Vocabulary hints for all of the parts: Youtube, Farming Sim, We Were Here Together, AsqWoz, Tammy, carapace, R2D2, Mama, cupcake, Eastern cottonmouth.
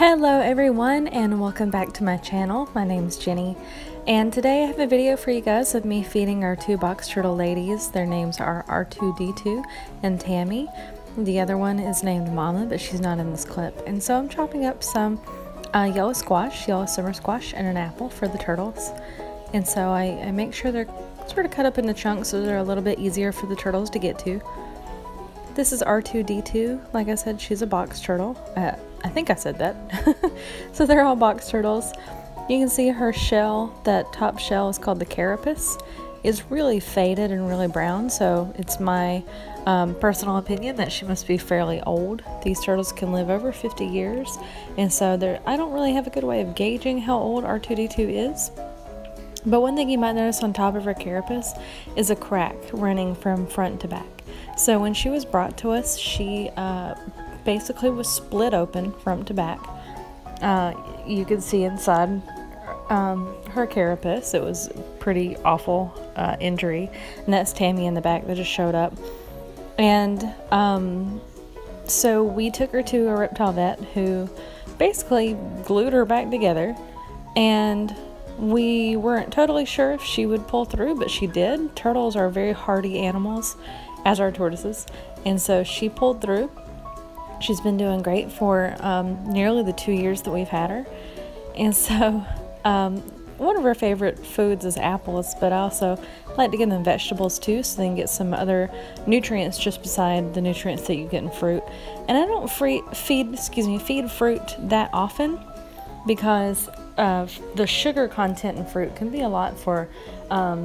Hello everyone and welcome back to my channel. My name's Jenny and today I have a video for you guys of me feeding our two box turtle ladies. Their names are R2D2 and Tammy. The other one is named Mama, but she's not in this clip. And so I'm chopping up some yellow squash, yellow summer squash, and an apple for the turtles. And so I make sure they're sort of cut up into chunks so they're a little bit easier for the turtles to get to. This is R2D2. Like I said, she's a box turtle. I think I said that. So they're all box turtles. You can see her shell, that top shell is called the carapace, is really faded and really brown, so it's my personal opinion that she must be fairly old. These turtles can live over 50 years, and so I don't really have a good way of gauging how old R2D2 is. But one thing you might notice on top of her carapace is a crack running from front to back. So when she was brought to us, she basically was split open front to back. You could see inside her carapace. It was a pretty awful injury, and that's Tammy in the back that just showed up. And so we took her to a reptile vet who basically glued her back together, and we weren't totally sure if she would pull through, but she did. Turtles are very hardy animals, as are tortoises, and so she pulled through. She's been doing great for nearly the 2 years that we've had her. And so one of her favorite foods is apples, but I also like to give them vegetables too, so they can get some other nutrients just beside the nutrients that you get in fruit. And I don't feed fruit that often because the sugar content in fruit can be a lot for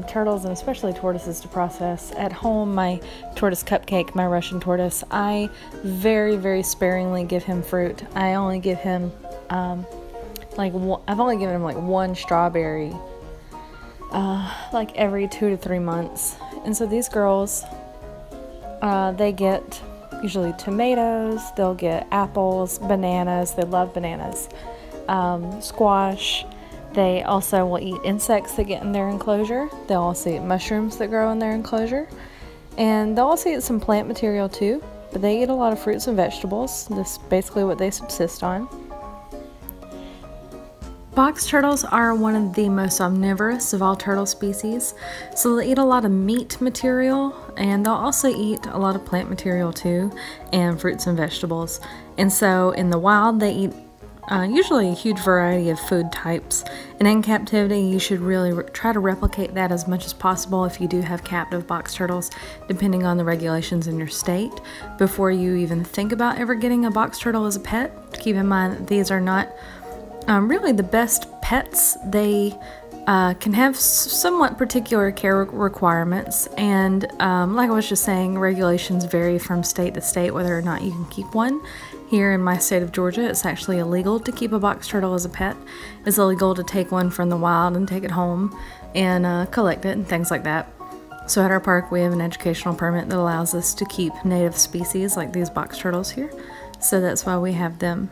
turtles and especially tortoises to process. At home, my tortoise Cupcake, my Russian tortoise, I very, very sparingly give him fruit. I only give him I've only given him like one strawberry like every 2 to 3 months. And so these girls, they get usually tomatoes, they'll get apples, bananas, they love bananas, squash. They also will eat insects that get in their enclosure. They'll also eat mushrooms that grow in their enclosure, and they'll also eat some plant material too, but they eat a lot of fruits and vegetables. That's basically what they subsist on. Box turtles are one of the most omnivorous of all turtle species, so they'll eat a lot of meat material, and they'll also eat a lot of plant material too, and fruits and vegetables. And so in the wild they eat usually a huge variety of food types, and in captivity you should really try to replicate that as much as possible if you do have captive box turtles, depending on the regulations in your state. Before you even think about ever getting a box turtle as a pet, keep in mind that these are not really the best pets. They can have somewhat particular care requirements, and like I was just saying, regulations vary from state to state whether or not you can keep one. Here in my state of Georgia, it's actually illegal to keep a box turtle as a pet. It's illegal to take one from the wild and take it home and collect it and things like that. So at our park, we have an educational permit that allows us to keep native species like these box turtles here. So that's why we have them.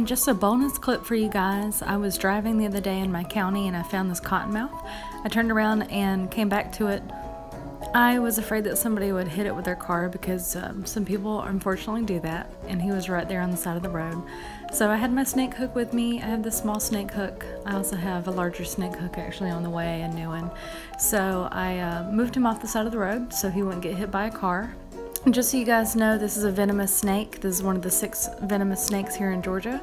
And just a bonus clip for you guys, I was driving the other day in my county and I found this cottonmouth. I turned around and came back to it. I was afraid that somebody would hit it with their car because some people unfortunately do that, and he was right there on the side of the road. So I had my snake hook with me. I have this small snake hook. I also have a larger snake hook actually on the way, a new one. So I moved him off the side of the road so he wouldn't get hit by a car. And just so you guys know, this is a venomous snake. This is one of the 6 venomous snakes here in Georgia.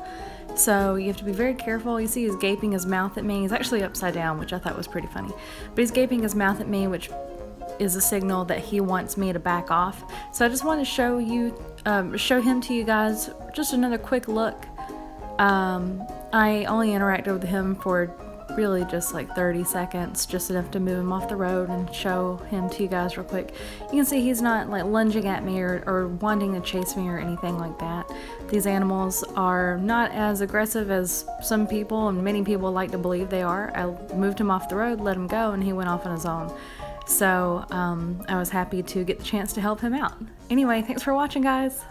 So you have to be very careful. You see he's gaping his mouth at me. He's actually upside down, which I thought was pretty funny. But he's gaping his mouth at me, which is a signal that he wants me to back off. So I just want to show him to you guys, just another quick look. I only interacted with him for really just like 30 seconds, just enough to move him off the road and show him to you guys real quick. You can see he's not like lunging at me or wanting to chase me or anything like that. These animals are not as aggressive as some people and many people like to believe they are. I moved him off the road, let him go, and he went off on his own. So I was happy to get the chance to help him out. Anyway, thanks for watching, guys.